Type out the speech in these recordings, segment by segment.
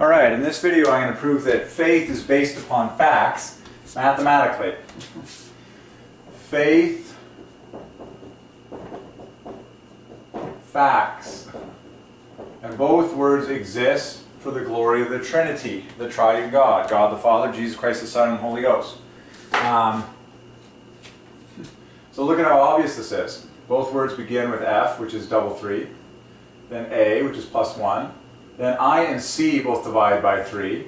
Alright, in this video I'm going to prove that faith is based upon facts mathematically. Faith, facts, and both words exist for the glory of the Trinity, the Triune God, God the Father, Jesus Christ the Son, and the Holy Ghost. So look at how obvious this is. Both words begin with F, which is double three, then A, which is plus one, then I and C both divide by 3,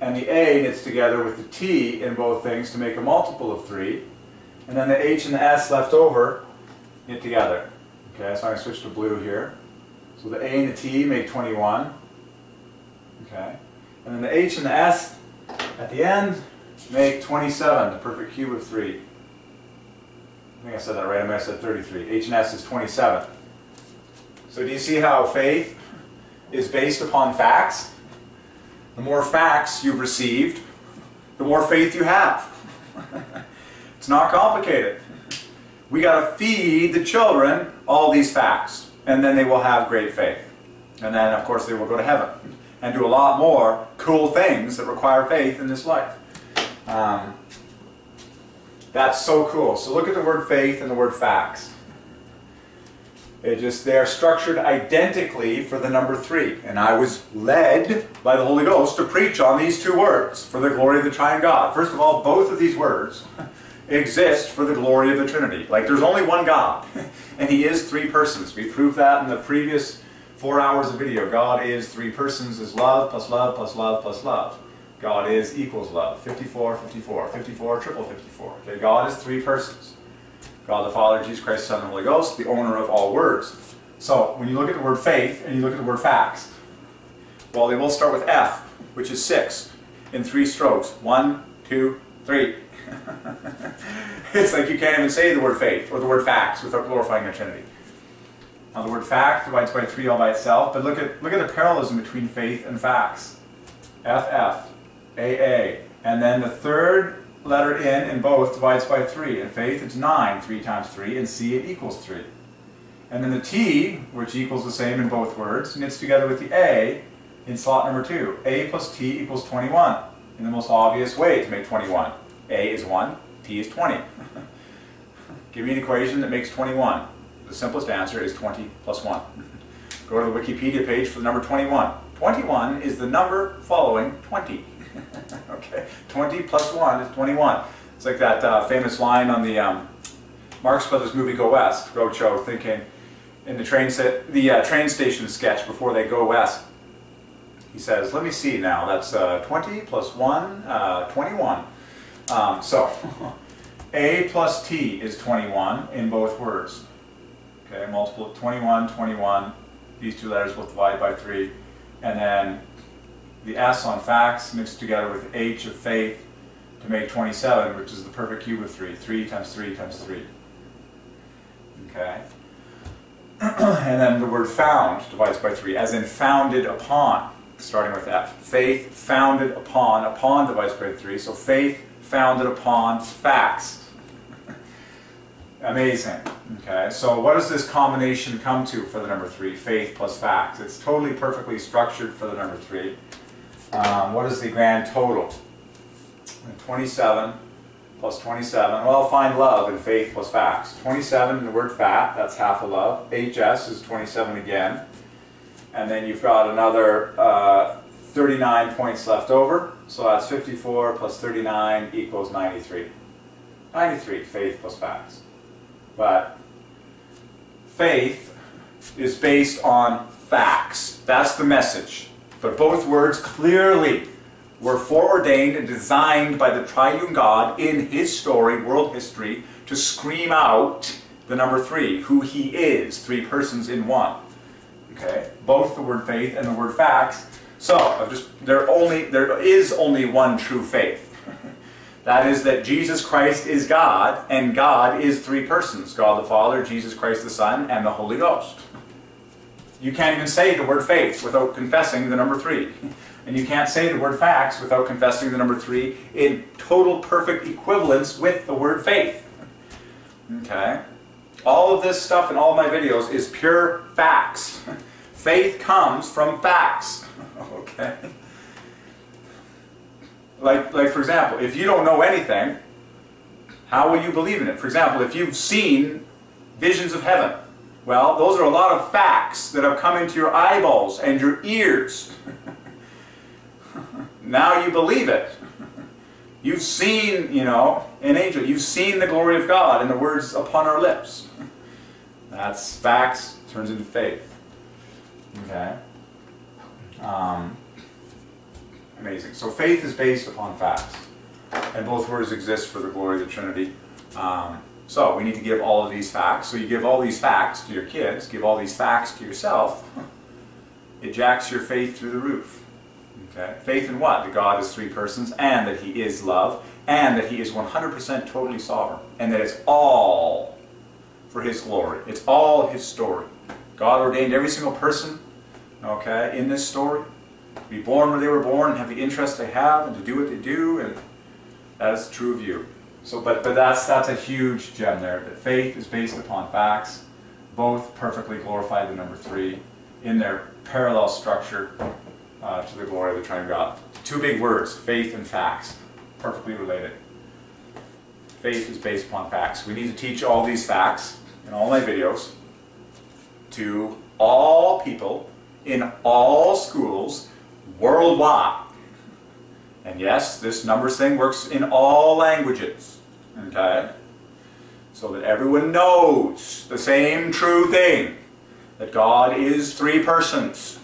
and the A knits together with the T in both things to make a multiple of 3, and then the H and the S left over knit together. Okay, so I'm going to switch to blue here. So the A and the T make 21, okay, and then the H and the S at the end make 27, the perfect cube of 3. I think I said that right, I might have said 33. H and S is 27. So do you see how faith is based upon facts? The more facts you've received, the more faith you have. It's not complicated. We got to feed the children all these facts, and then they will have great faith. And then, of course, they will go to heaven and do a lot more cool things that require faith in this life. That's so cool. So look at the word faith and the word facts. They are structured identically for the number 3. And I was led by the Holy Ghost to preach on these two words for the glory of the Triune God. First of all, both of these words exist for the glory of the Trinity. Like, there's only one God, and He is 3 persons. We proved that in the previous 4 hours of video. God is 3 persons, is love, plus love, plus love, plus love. God is equals love. 54, 54, 54, triple 54. Okay, God is 3 persons. God the Father, Jesus Christ, Son, and Holy Ghost, the owner of all words. So, when you look at the word faith and you look at the word facts, well, they both start with F, which is 6, in 3 strokes. 1, 2, 3. It's like you can't even say the word faith or the word facts without glorifying the Trinity. Now, the word fact divides by 3 all by itself, but look at the parallelism between faith and facts. FF, AA, and then the third letter in both divides by 3. In faith, it's 9, 3 times 3, and C, it equals 3. And then the T, which equals the same in both words, knits together with the A in slot number 2. A plus T equals 21, in the most obvious way to make 21. A is 1, T is 20. Give me an equation that makes 21. The simplest answer is 20 plus 1. Go to the Wikipedia page for the number 21. 21 is the number following 20. Okay, 20 plus 1 is 21. It's like that famous line on the Marx Brothers movie Go West, Roadshow, thinking in the train station sketch before they go west. He says, let me see now, that's 20 plus 1, 21. So, A plus T is 21 in both words. Okay, multiple of 21, 21. These two letters will divide by 3. And then the S on facts mixed together with H of faith to make 27, which is the perfect cube of 3. 3 times 3 times 3. Okay. And then the word found divides by 3, as in founded upon, starting with F. Faith founded upon divides by 3, so faith founded upon facts. Amazing. Okay, so what does this combination come to for the number 3? Faith plus facts. It's totally perfectly structured for the number 3. What is the grand total? 27 plus 27. Well, find love in faith plus facts. 27 in the word fat, that's half of love. HS is 27 again. And then you've got another 39 points left over. So that's 54 plus 39 equals 93. 93, faith plus facts. But faith is based on facts. That's the message. But both words clearly were foreordained and designed by the Triune God in His story, world history, to scream out the number 3, who He is, 3 persons in one. Okay, both the word faith and the word facts. So there is only one true faith. That is that Jesus Christ is God, and God is 3 persons: God the Father, Jesus Christ the Son, and the Holy Ghost. You can't even say the word faith without confessing the number 3. And you can't say the word facts without confessing the number 3 in total perfect equivalence with the word faith. Okay? All of this stuff in all my videos is pure facts. Faith comes from facts. Okay? Okay? Like for example, if you don't know anything, how will you believe in it? For example, if you've seen visions of heaven, well, those are a lot of facts that have come into your eyeballs and your ears. Now you believe it. You've seen, you know, an angel. You've seen the glory of God and the words upon our lips. That's facts, turns into faith. Okay? Amazing. So faith is based upon facts. And both words exist for the glory of the Trinity. So we need to give all of these facts. So you give all these facts to your kids, give all these facts to yourself. It jacks your faith through the roof. Okay? Faith in what? That God is three persons, and that He is love, and that He is 100% totally sovereign, and that it's all for His glory. It's all His story. God ordained every single person, okay, in this story to be born where they were born, and have the interests they have, and to do what they do, and that is true of you. So, but that's a huge gem there. That faith is based upon facts, both perfectly glorified in number 3, in their parallel structure to the glory of the Triune God. Two big words, faith and facts, perfectly related. Faith is based upon facts. We need to teach all these facts in all my videos to all people in all schools worldwide. And yes, this numbers thing works in all languages, okay? So that everyone knows the same true thing, that God is three persons.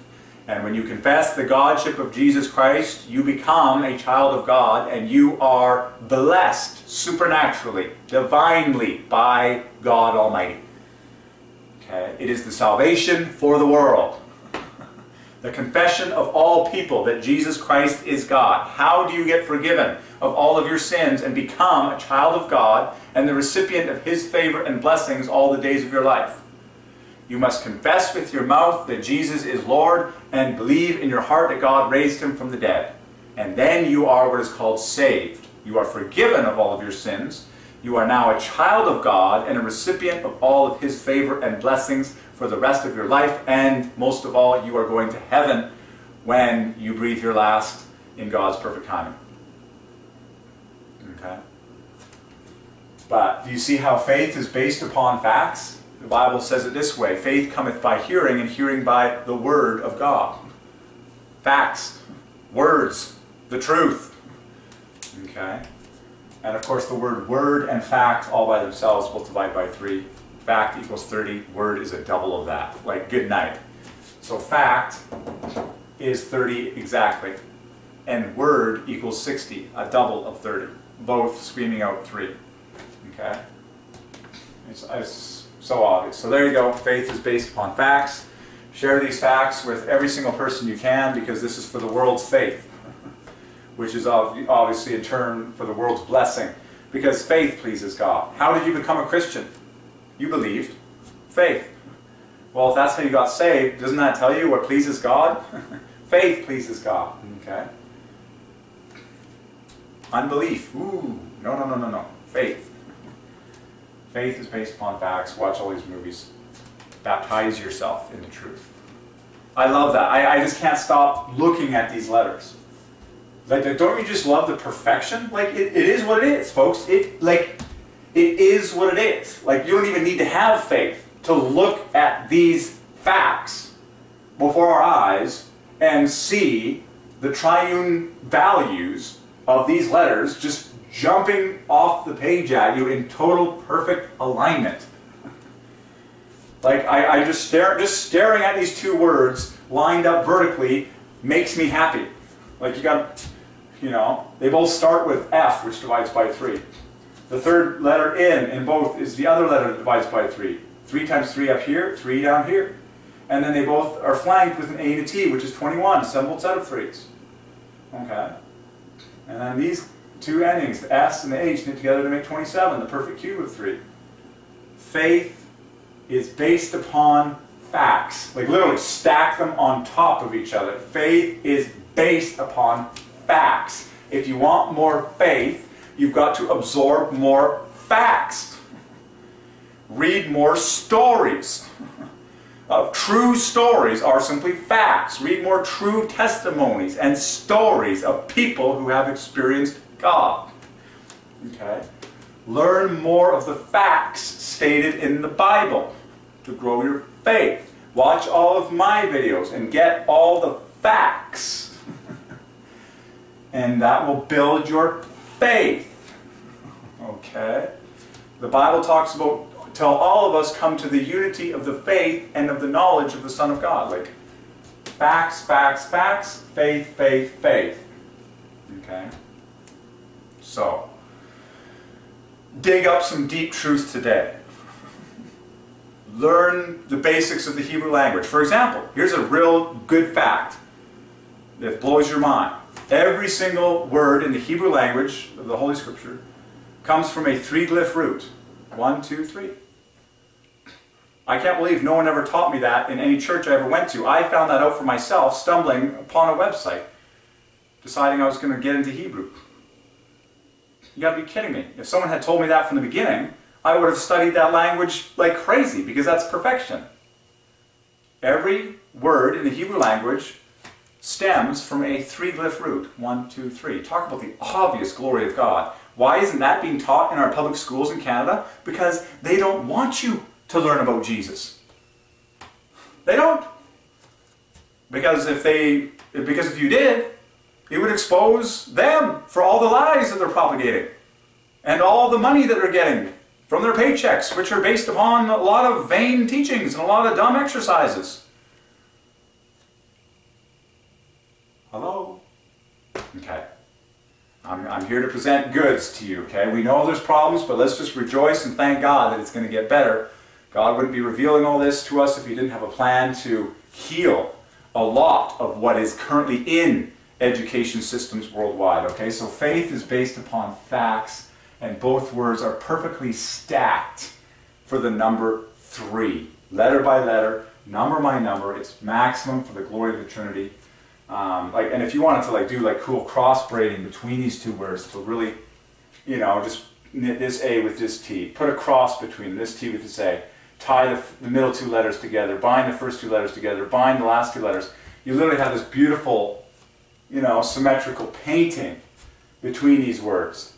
And when you confess the Godship of Jesus Christ, you become a child of God, and you are blessed supernaturally, divinely, by God Almighty. Okay? It is the salvation for the world. The confession of all people that Jesus Christ is God. How do you get forgiven of all of your sins and become a child of God and the recipient of His favor and blessings all the days of your life? You must confess with your mouth that Jesus is Lord and believe in your heart that God raised Him from the dead. And then you are what is called saved. You are forgiven of all of your sins. You are now a child of God and a recipient of all of His favor and blessings for the rest of your life, and most of all, you are going to heaven when you breathe your last in God's perfect timing. Okay? But do you see how faith is based upon facts? The Bible says it this way, faith cometh by hearing, and hearing by the Word of God. Facts, words, the truth. Okay? And of course the word word and fact all by themselves multiplied by 3. Fact equals 30, word is a double of that, like good night. So fact is 30 exactly, and word equals 60, a double of 30, both screaming out 3. Okay? It's so obvious. So there you go, faith is based upon facts. Share these facts with every single person you can, because this is for the world's faith, which is obviously in turn for the world's blessing, because faith pleases God. How did you become a Christian? You believed. Faith. Well, if that's how you got saved, doesn't that tell you what pleases God? Faith pleases God. Okay. Unbelief. Ooh. No, no, no, no, no. Faith. Faith is based upon facts. Watch all these movies. Baptize yourself in the truth. I love that. I just can't stop looking at these letters. Like, don't you just love the perfection? Like, it is what it is, folks. It is what it is. Like, you don't even need to have faith to look at these facts before our eyes and see the triune values of these letters just jumping off the page at you in total perfect alignment. Like, I just staring at these two words lined up vertically makes me happy. Like, you got, you know, they both start with F, which divides by 3. The third letter in both is the other letter that divides by 3. 3 times 3 up here, 3 down here. And then they both are flanked with an A and a T, which is 21, assembled set of 3s. Okay? And then these two endings, the S and the H, knit together to make 27, the perfect cube of 3. Faith is based upon facts. Like, literally, stack them on top of each other. Faith is based upon facts. If you want more faith, you've got to absorb more facts. Read more stories. of true stories are simply facts. Read more true testimonies and stories of people who have experienced God. Okay? Learn more of the facts stated in the Bible to grow your faith. Watch all of my videos and get all the facts. And that will build your faith. Okay? The Bible talks about till all of us come to the unity of the faith and of the knowledge of the Son of God. Like, facts, facts, facts, faith, faith, faith. Okay? So, dig up some deep truths today. Learn the basics of the Hebrew language. For example, here's a real good fact that blows your mind. Every single word in the Hebrew language of the Holy Scripture comes from a three-glyph root. 1, 2, 3. I can't believe no one ever taught me that in any church I ever went to. I found that out for myself, stumbling upon a website, deciding I was going to get into Hebrew. You got to be kidding me. If someone had told me that from the beginning, I would have studied that language like crazy, because that's perfection. Every word in the Hebrew language stems from a three-glyph root. 1, 2, 3. Talk about the obvious glory of God. Why isn't that being taught in our public schools in Canada? Because they don't want you to learn about Jesus. They don't. Because if you did, it would expose them for all the lies that they're propagating and all the money that they're getting from their paychecks, which are based upon a lot of vain teachings and a lot of dumb exercises. Hello? Okay. I'm here to present goods to you, okay? We know there's problems, but let's just rejoice and thank God that it's going to get better. God wouldn't be revealing all this to us if He didn't have a plan to heal a lot of what is currently in education systems worldwide, okay? So faith is based upon facts, and both words are perfectly stacked for the number 3. Letter by letter, number by number, it's maximum for the glory of the Trinity. And if you wanted to do cool cross-braiding between these two words to really, just knit this A with this T, put a cross between this T with this A, tie the middle two letters together, bind the first two letters together, bind the last two letters, you literally have this beautiful, symmetrical painting between these words.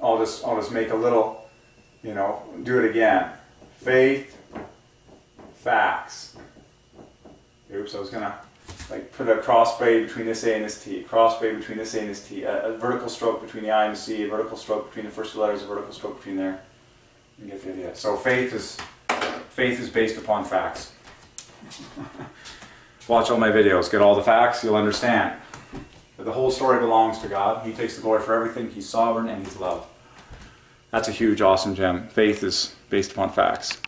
I'll just make a little, do it again. Faith, facts. Oops, I was gonna put a crossbraid between this A and this T, crossbraid between this A and this T, a vertical stroke between the I and the C, a vertical stroke between the first two letters, a vertical stroke between there. You get the idea. So faith is based upon facts. Watch all my videos, get all the facts, you'll understand. The whole story belongs to God. He takes the glory for everything. He's sovereign and He's love. That's a huge, awesome gem. Faith is based upon facts.